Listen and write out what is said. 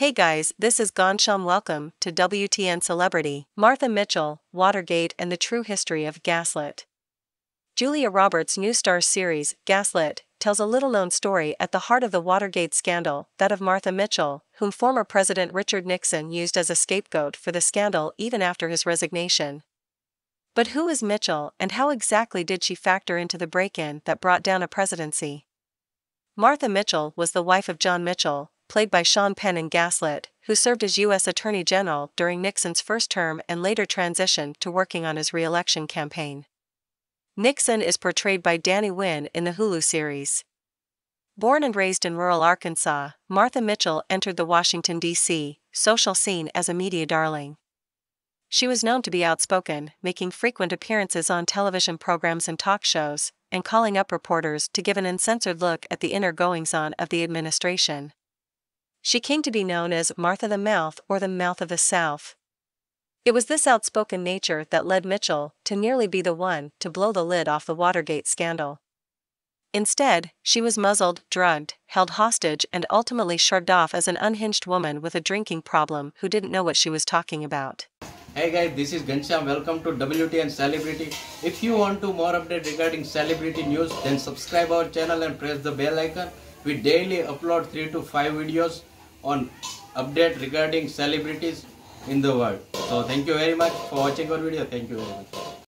Hey guys, this is Gonsham. Welcome to WTN Celebrity. Martha Mitchell, Watergate and the True History of Gaslit. Julia Roberts' new star series, Gaslit, tells a little-known story at the heart of the Watergate scandal, that of Martha Mitchell, whom former President Richard Nixon used as a scapegoat for the scandal even after his resignation. But who is Mitchell, and how exactly did she factor into the break-in that brought down a presidency? Martha Mitchell was the wife of John Mitchell, played by Sean Penn in Gaslit, who served as U.S. Attorney General during Nixon's first term and later transitioned to working on his re-election campaign. Nixon is portrayed by Danny Wynn in the Hulu series. Born and raised in rural Arkansas, Martha Mitchell entered the Washington, D.C., social scene as a media darling. She was known to be outspoken, making frequent appearances on television programs and talk shows, and calling up reporters to give an uncensored look at the inner goings-on of the administration. She came to be known as Martha the Mouth or the Mouth of the South. It was this outspoken nature that led Mitchell to nearly be the one to blow the lid off the Watergate scandal. Instead, she was muzzled, drugged, held hostage, and ultimately shrugged off as an unhinged woman with a drinking problem who didn't know what she was talking about. Hey guys, this is Ghanshyam. Welcome to WTN Celebrity. If you want to more update regarding celebrity news, then subscribe our channel and press the bell icon. We daily upload 3 to 5 videos on update regarding celebrities in the world. So thank you very much for watching our video. Thank you very much.